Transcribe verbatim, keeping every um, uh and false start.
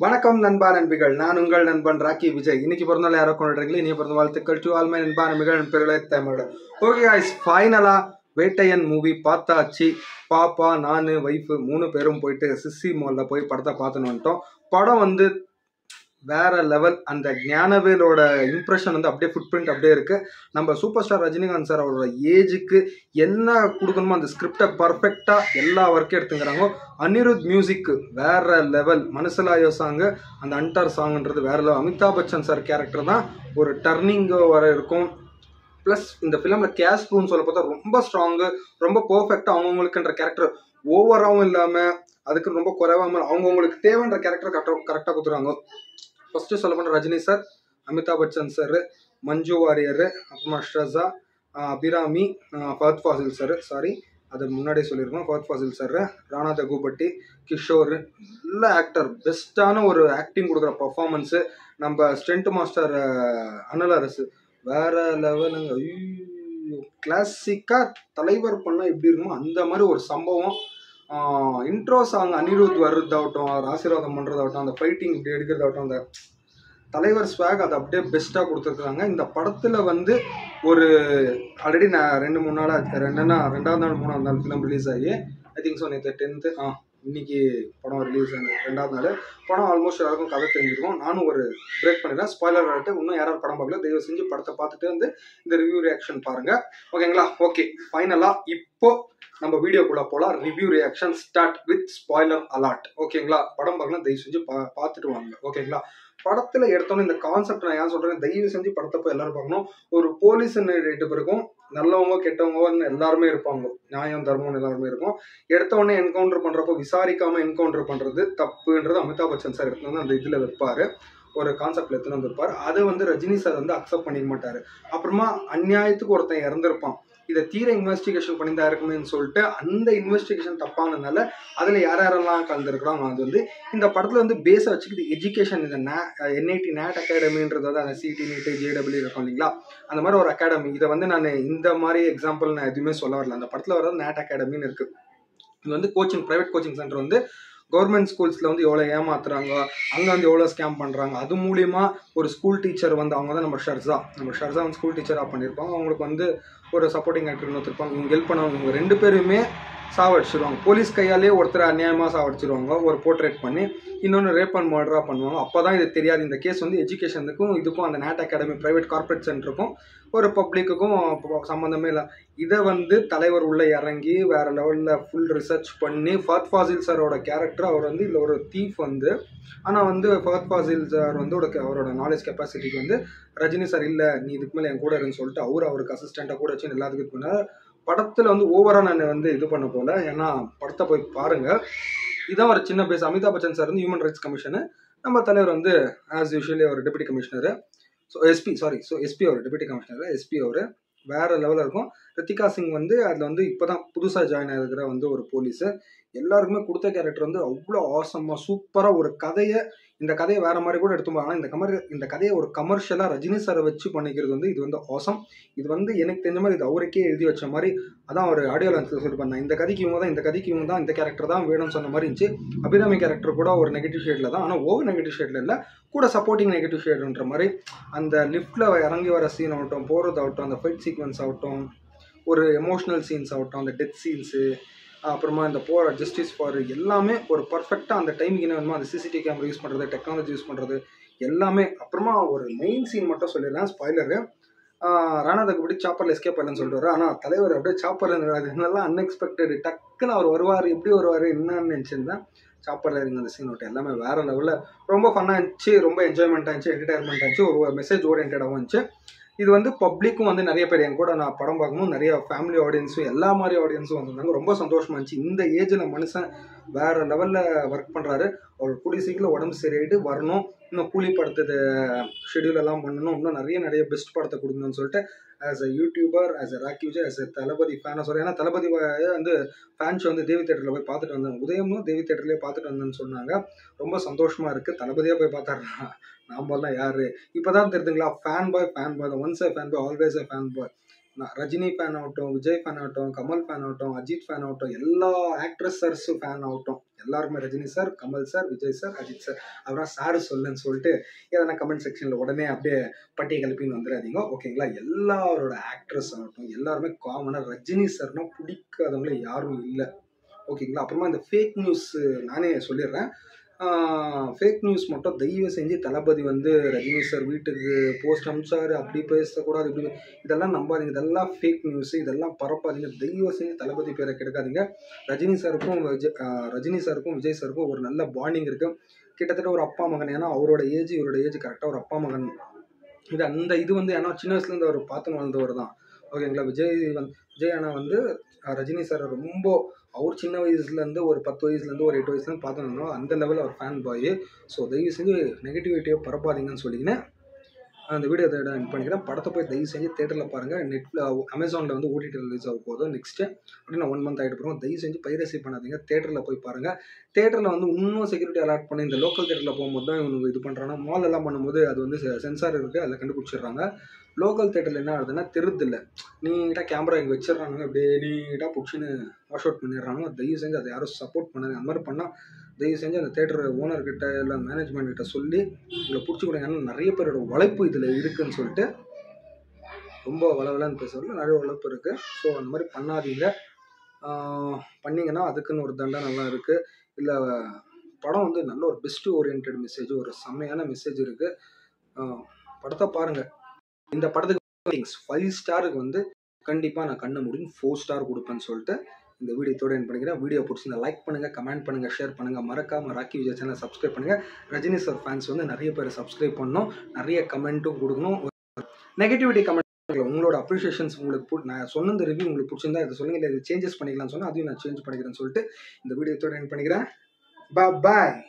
Vanakkam Nanba Nanbigal, Naan Ungal Nanban Raki Vijay. Innikku parnal yaaro kondirengile, nee parnal valthukal to all my Nanba Nanbigal Nanpirulaitha tamada. Okay guys, final Vettaiyan movie paathachi. Papa, Naan, wife moonu perum poitte Sissi Mall poi padatha paathanu antom. Padam vandu Where level and the Gnanaveloda impression on the update footprint of Derek number superstar Rajinikanth sir or age Yenna Kurukunman the script perfecta Yella worker Tingarango Anirudh music where level Manasalayo Sanga and the Antar song under the Varla Amitabh Bachchan sir character or turning over plus in the film cast spoon solo rumba strong rumba perfect character overall illama ಅದಕ್ಕೆ ரொம்ப குறைவா அவங்களுக்கு தேவைன்ற character கரெக்ட்டா குடுறாங்க first சொல்லப்பட்ட Rajini sir Amitabh Bachchan sir Manju Warrier அப்மாஸ்ட்ரஸா Abhirami Fahadh Faasil sir sorry அது முன்னாடியே சொல்லிருக்கோம் ஃபஹத் ஃபாசில் சார் ராணா தகுபட்டி கிஷோர் நல்ல ஆக்டர் பெஸ்டான ஒரு ஆக்டிங் கொடுக்குற 퍼ஃபார்மன்ஸ் நம்ம ஸ்டென்ட் மாஸ்டர் அனலரஸ் வேற லெவலுங்க ஐயோ கிளாசிக்கா தலைவர் பண்ணா எப்படி இருக்கும் அந்த மாதிரி ஒரு சம்பவம் Uh, intro song Anirudh varudavuttum aashirvaadam pandradavuttum and the fighting ipdi edukradavuttum and the Thalaivar swag adu apdiye best ah kuduthirukanga indha padathila vandu oru already na rendu moonu naal rendanna rendaam naal moonu naal film release aagi I think so next tenth ah inniki padam release aanu rendaam naal padam almost ellarkum kadha therinjirukum nanu oru break pannira spoiler alert innum yaar yaar padam paakala devu senju padatha paathittu vandu indha review reaction paarenga okayla okay finally ippo நம்ம வீடியோக்குள்ள போலாம் review reaction start with spoiler alert ஓகேங்களா படம் பார்க்கலாம் தயவு செஞ்சு பார்த்துட்டு வாங்க ஓகேங்களா படத்துல எடுத்தோம் இந்த கான்செப்ட் நான் ஏன் சொல்றேன் தயவு செஞ்சு படத்தை போய் எல்லாரும் பார்க்கணும் ஒரு போலீஸ் ரெட்டு இருக்கும் நல்லவங்க கெட்டவங்க எல்லாரும் இருப்பாங்க நியாயம் தர்மம் எல்லாரும் இருக்கும் எடுத்த உடனே என்கவுண்டர் பண்றப்போ விசாரிக்காம என்கவுண்டர் பண்றது தப்புன்றது அமிதாப் பச்சன் சார் எடுத்தது அந்த இதுல வைப்பாரு ஒரு கான்செப்ட்ல எடுத்து வந்திருப்பார் அது வந்து ரஜினி சார் வந்து அக்செப்ட் பண்ணிக்க மாட்டாரு அப்புறமா அநியாயத்துக்கு ஒருத்தன் இறந்திருப்பான் இத தீர இன்வெஸ்டிகேஷன் பண்ணிட்டா இருக்குன்னு சொல்லிட்டு அந்த இன்வெஸ்டிகேஷன் தப்பானனால அதுல யார யாரெல்லாம் கலந்துக்கறாங்க அது வந்து இந்த படத்துல வந்து பேஸ வச்சுக்கிது எஜுகேஷன் இந்த N I T N A T அகாடமின்றது அத C T N I T J W இருக்கும் இல்லீங்களா அந்த மாதிரி ஒரு அகாடமி இத வந்து நான் இந்த மாதிரி எக்ஸாம்பிள் நான் எதுமே சொல்ல வரல அந்த படத்துல வர N A T அகாடமின்னு இருக்கு இது வந்து கோச்சிங் பிரைவேட் கோச்சிங் சென்டர் வந்து Government schools la vandu evlo yemaathranga anga vandu evlo scam pandranga adu mooliyama or school teacher vandu avanga da namma sharza namma sharza vandu school teacher ah pannirpaanga avangalukku vandu or supporting actor nu thirpaanga ivanga help panavanga ivanga rendu perume saavadichiruvanga police kaiyale oruthara anyayama saavadichiruvanga or portrait panni innonu rape and murder ah pannuvanga appoda idu theriyadhu indha case vandu education ku idukku and N A T academy private corporate center ku or public ku sambandhame illa இதை வந்து தலைவர் உள்ள இறங்கி வேற லெவல்ல full research பண்ணி ஃபஹத் ஃபாசில் சாரோட character அவர் வந்து இல்ல ஒரு தீஃப் வந்து ஆனா வந்து ஃபஹத் ஃபாசில் சார் வந்து அவரோட நாலேஜ் கெபாசிட்டிக்கு வந்து ரஜினி சார் இல்ல நீ இதுக்கு மேல என் கூட இருன்னு சொல்லிட்டு அவர் அவருக்கு அசிஸ்டண்டா கூட வச்சு எல்லாத்துக்கும் பண்ணார் படத்துல வந்து ஓவரா நான் வந்து இது பண்ண போல ஏன்னா படத்தை போய் பாருங்க இதான் ஒரு சின்ன பேஸ் அமிதாப் பச்சன் சார் வந்து ஹியூமன் ரைட்ஸ் கமிஷன் நம்ம தலைவர் வந்து ஆஸ் யூஷுவலி அவர் deputy commissioner so SP sorry so SP அவர் டெபுட்டி கமிஷனர் எஸ்பி அவர் வேற லெவலா இருக்கும் ரித்திகா சிங் வந்து அதுல வந்து இப்பதான் புதுசா ஜாயின் ஆகிருக்கிற வந்து ஒரு போலீஸ் எல்லாருக்குமே கொடுத்த கேரக்டர் வந்து அவ்வளோ ஆசமா சூப்பரா ஒரு கதையை இந்த கதையை வேற மாதிரி கூட எடுத்துப்போம் ஆனால் இந்த கமர் இந்த கதையை ஒரு கமர்ஷியலா ரஜினி சாரை வச்சு பண்ணிக்கிறது வந்து இது வந்து ஆசம் இது வந்து எனக்கு தெரிஞ்ச மாதிரி இது அவருக்கே எழுதி வச்ச மாதிரி அதான் ஒரு ஆடியோ லான்ஸ்ல சொல்லி பண்ணேன் இந்த கதைக்கு இவங்க தான் இந்த கதைக்கு இவங்க தான் இந்த கேரக்டர் தான் வேணும்னு சொன்ன மாதிரி இருந்துச்சு அபிராமி கேரக்டர் கூட ஒரு நெகட்டிவ் ஷேட்ல தான் ஆனால் ஓவர் நெகட்டிவ் ஷேட்ல இல்லை கூட சப்போர்ட்டிங் நெகட்டிவ் ஷேடுன்ற மாதிரி அந்த லிஃப்ட்ல இறங்கி வர சீன் ஆகட்டும் போறது ஆகட்டும் அந்த ஃபைட் சீக்வன்ஸ் ஆகட்டும் ஒரு எமோஷனல் சீன்ஸ் ஆகட்டும் அந்த டெத் சீன்ஸு அப்புறமா இந்த போர் ஜஸ்டிஸ் ஃபார் எல்லாமே ஒரு பர்ஃபெக்டாக அந்த டைமுக்கு என்ன வேணுமோ அந்த சிசிடிவி கேமரா யூஸ் பண்ணுறது டெக்னாலஜி யூஸ் பண்ணுறது எல்லாமே அப்புறமா ஒரு மெயின் சீன் மட்டும் சொல்லிடுறேன் ஸ்பாய்லரு ராணா தகுபடி சாப்பரில் எஸ்கேப் ஆகலன்னு சொல்லிட்டு வர ஆனால் தலைவர் அப்படியே சாப்பரில் அது நல்லா அன்எக்ஸ்பெக்டட் டக்குன்னு அவர் வருவார் எப்படி வருவார் என்னன்னு நினச்சிருந்தேன் சாப்பரில் இருந்த அந்த சீன் விட்டு எல்லாமே வேறு லெவலில் ரொம்ப ஃபன்னாக இருந்துச்சு ரொம்ப என்ஜாய்மெண்ட்டாக இருந்துச்சு என்டர்டைன்மெண்ட்டாக இருந்துச்சு ஒரு மெசேஜ் ஓரியன்டாகவும் இருந்துச்சு இது வந்து பப்ளிக்கும் வந்து நிறைய பேர் என் கூட நான் படம் பார்க்கும்போது நிறைய ஃபேமிலி ஆடியன்ஸும் எல்லா மாதிரி ஆடியன்ஸும் வந்திருந்தாங்க ரொம்ப சந்தோஷமா இருந்துச்சு இந்த ஏஜில் மனுஷன் வேற லெவலில் ஒர்க் பண்ணுறாரு அவர் கூடிய சீக்கிரம் உடம்பு சரியாயிட்டு வரணும் இன்னும் கூலி படத்தை ஷெடியூல் எல்லாம் பண்ணணும் இன்னும் நிறைய நிறைய பெஸ்ட் படத்தை கொடுக்கணும்னு சொல்லிட்டு as a YouTuber as a rakhi Vijay as a Thalapathy ஃபேனாக சொல்கிறேன் ஏன்னா தளபதி வந்து ஃபேன்ஸ் வந்து தேவி தேட்டரில் போய் பார்த்துட்டு வந்தாங்க உதயமும் தேவி தேட்டர்லேயே பார்த்துட்டு வந்தேன்னு சொன்னாங்க ரொம்ப சந்தோஷமாக இருக்குது தளபதியாக போய் பார்த்தாருனா நாமெல்லாம் யார் இப்போ தான் தெரியுதுங்களா fan boy fan boy once a fan boy always a fan boy Rajini fan ஆகட்டும், விஜய் ஃபேன் ஆகட்டும், கமல் ஃபேன் ஆகட்டும், அஜித் ஃபேன் ஆகட்டும், எல்லா ஆக்ட்ரஸர்ஸும் ஃபேன் ஆகட்டும், எல்லாருமே Rajini sir, Kamal sir, Vijay sir, Ajith sir, அவராக சார் சொல்லுன்னு சொல்லிட்டு எதனா கமெண்ட் செக்ஷனில் உடனே அப்படியே பட்டியை கிளப்பின்னு வந்துடாதீங்க, ஓகேங்களா? எல்லாரோட ஆக்ட்ரஸ் ஆகட்டும் எல்லாருமே காமனாக ரஜினி சார்னா பிடிக்காதவங்களே யாரும் இல்லை, ஓகேங்களா? அப்புறமா இந்த ஃபேக் நியூஸ் நானே சொல்லிடுறேன். ஃபேக் நியூஸ் மட்டும் தயவு செஞ்சு தளபதி வந்து ரஜினி சார் வீட்டுக்கு போஸ்ட் அனுப்பிச்சாரு, அப்படி பேசக்கூடாது, இப்படி இதெல்லாம் நம்பாதீங்க, இதெல்லாம் ஃபேக் நியூஸு, இதெல்லாம் பரப்பாதீங்க, தயவு செஞ்சு தளபதி பேரை கெடுக்காதீங்க. ரஜினி சாருக்கும் விஜய் ரஜினி சாருக்கும் விஜய் சாருக்கும் ஒரு நல்ல பாண்டிங் இருக்குது, கிட்டத்தட்ட ஒரு அப்பா மகன். ஏன்னா அவரோட ஏஜ் இவரோட ஏஜ் கரெக்டாக ஒரு அப்பா மகன் இது. அந்த இது வந்து ஏன்னா சின்ன வயசுலேருந்து அவர் பார்த்து வளர்ந்தவர் தான், ஓகேங்களா? விஜய் வந்து விஜய் அண்ணா வந்து ரஜினி சார் ரொம்ப அவர் சின்ன வயசுலேருந்து ஒரு பத்து வயசுலேருந்து ஒரு எட்டு வயசுலேருந்து பார்த்தோம்னா அந்த லெவலில் ஒரு ஃபேன் பாய். ஸோ தயவு செஞ்சு நெகட்டிவிட்டியாக பரப்பாதீங்கன்னு சொல்லிக்கினேன் அந்த வீடியோ தேட என் பண்ணிக்கிறேன். படத்தை போய் தயவு செஞ்சு தேட்டரில் பாருங்கள். நெட்டில் அமேசானில் வந்து ஓடிடி ரிலீஸ் ஆக போதும் நெக்ஸ்ட்டு, அப்படின்னு நான் ஒன் மந்த் ஆகிட்டு போகிறோம். தயவு செஞ்சு பைரசி பண்ணாதீங்க, தேட்டரில் போய் பாருங்கள். தேட்டரில் வந்து இன்னும் செக்யூரிட்டி அலாட் பண்ணி இந்த லோக்கல் தேட்டரில் போகும்போது தான் இவங்க இது பண்ணுறாங்க. மால் எல்லாம் பண்ணும்போது அது வந்து சென்சார் இருக்குது, அதில் கண்டுபிடிச்சிடுறாங்க. லோக்கல் தேட்டரில் என்ன ஆகுதுன்னா தெருதில்லை, நீட்டாக கேமரா இங்கே வச்சிடறானுங்க, அப்படியே நீட்டாக பிடிச்சின்னு வாஷ் அவுட் பண்ணிடுறாங்க. தயவு செஞ்சு அதை யாரும் சப்போர்ட் பண்ணுங்க. அந்த மாதிரி பண்ணால் தயவு செஞ்சு அந்த தேட்டர் ஓனர்கிட்ட இல்லை மேனேஜ்மெண்ட் கிட்ட சொல்லி உங்களை பிடிச்சி கொடுங்க. ஏன்னா நிறைய பேரோட உழைப்பு இதில் இருக்குதுன்னு சொல்லிட்டு ரொம்ப வளவலன்னு பேசுகிறதுல நிறைய உழைப்பு இருக்குது. ஸோ அந்த மாதிரி பண்ணாதீங்க. பண்ணிங்கன்னா அதுக்குன்னு ஒரு தண்டை நல்லா இருக்குது. இல்லை படம் வந்து நல்ல ஒரு பெஸ்ட் ஓரியன்ட் மெசேஜ், ஒரு செம்மையான மெசேஜ் இருக்குது. படத்தை பாருங்கள். இந்த படத்துக்கு ஃபைவ் ஸ்டாருக்கு வந்து கண்டிப்பாக நான் கண்ண முடியும் ஃபோர் ஸ்டார் கொடுப்பேன்னு சொல்லிட்டு இந்த வீடியோத்தோடு என் பண்ணிக்கிறேன். வீடியோ பிடிச்சி இந்த லைக் பண்ணுங்கள், கமெண்ட் பண்ணுங்கள், ஷேர் பண்ணுங்கள். மறக்காமல் ராக்கி விஜய் சேனலை சப்ஸ்கிரைப் பண்ணுங்கள். ரஜினி சார் ஃபேன்ஸ் வந்து நிறைய பேர் சப்ஸ்கிரைப் பண்ணணும், நிறைய கமெண்ட்டும் கொடுக்கணும். நெகட்டிவிட்டி கமெண்ட் உங்களோட அப்ரிஷியேஷன்ஸ் உங்களுக்கு போட்டு நான் சொன்ன ரிவ்யூ உங்களுக்கு பிடிச்சிருந்தா இதை சொல்லுங்கள், இல்லை இது சேஞ்சஸ் பண்ணிக்கலாம்னு சொன்னால் அதையும் நான் சேஞ்ச் பண்ணிக்கிறேன்னு சொல்லிட்டு இந்த வீடியோத்தோடு என் பண்ணிக்கிறேன். பாய்.